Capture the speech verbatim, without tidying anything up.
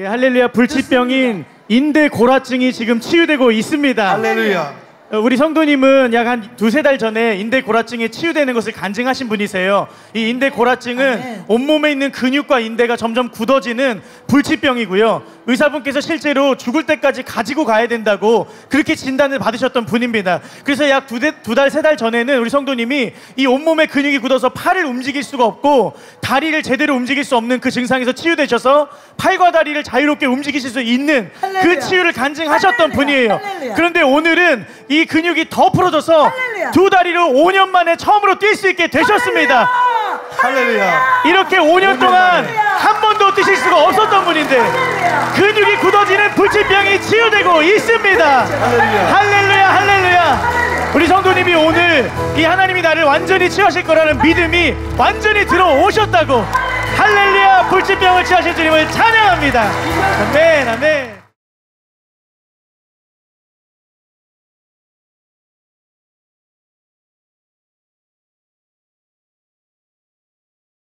예, 할렐루야. 불치병인 인대고라증이 지금 치유되고 있습니다. 할렐루야. 우리 성도님은 약 한 두세 달 전에 인대고라증이 치유되는 것을 간증하신 분이세요. 이 인대고라증은, 아, 네, 온몸에 있는 근육과 인대가 점점 굳어지는 불치병이고요, 의사분께서 실제로 죽을 때까지 가지고 가야 된다고 그렇게 진단을 받으셨던 분입니다. 그래서 약 두 달, 세 달 전에는 우리 성도님이 이 온몸의 근육이 굳어서 팔을 움직일 수가 없고 다리를 제대로 움직일 수 없는 그 증상에서 치유되셔서 팔과 다리를 자유롭게 움직이실 수 있는, 할렐루야, 그 치유를 간증하셨던, 할렐루야, 분이에요. 할렐루야. 그런데 오늘은 이 이 근육이 더 풀어져서, 할렐루야, 두 다리로 오 년 만에 처음으로 뛸 수 있게 되셨습니다. 할렐루야. 이렇게 오 년 동안, 할렐루야, 한 번도 뛰실 수가 없었던 분인데, 할렐루야, 근육이 굳어지는 불치병이 치유되고 있습니다. 할렐루야. 할렐루야. 할렐루야. 우리 성도님이 오늘 이 하나님이 나를 완전히 치유하실 거라는 믿음이 완전히 들어오셨다고, 할렐루야, 불치병을 치유하실 주님을 찬양합니다. 아멘. 아멘.